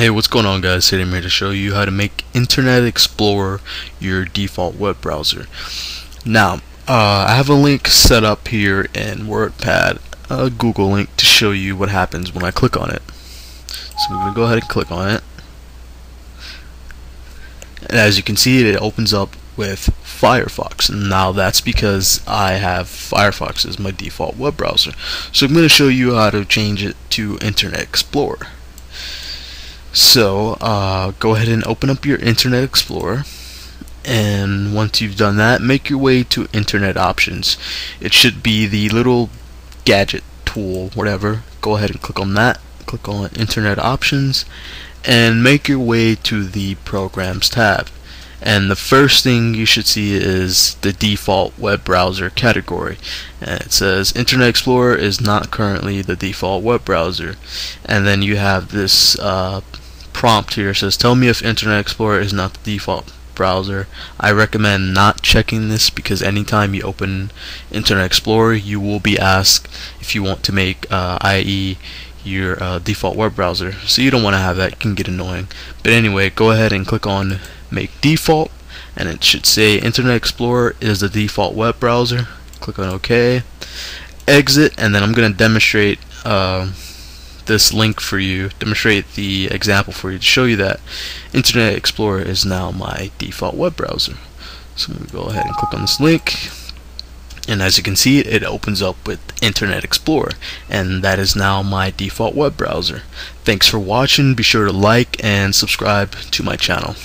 Hey, what's going on guys? Today I'm here to show you how to make Internet Explorer your default web browser. Now, I have a link set up here in WordPad, a Google link to show you what happens when I click on it. So I'm going to go ahead and click on it. And as you can see, it opens up with Firefox. Now that's because I have Firefox as my default web browser. So I'm going to show you how to change it to Internet Explorer. So go ahead and open up your Internet Explorer, and once you've done that, make your way to Internet Options. It should be the little gadget tool, whatever. Go ahead and click on that, click on Internet Options, and make your way to the Programs tab. And the first thing you should see is the default web browser category, and it says Internet Explorer is not currently the default web browser. And then you have this prompt here. It says, tell me if Internet Explorer is not the default browser. I recommend not checking this, because anytime you open Internet Explorer you will be asked if you want to make IE your default web browser, so you don't want to have that. It can get annoying, but anyway, go ahead and click on Make Default, and it should say Internet Explorer is the default web browser. Click on OK, exit, and then I'm going to demonstrate this link for you, demonstrate the example for you to show you that Internet Explorer is now my default web browser. So I'm going to go ahead and click on this link, and as you can see, it opens up with Internet Explorer, and that is now my default web browser. Thanks for watching. Be sure to like and subscribe to my channel.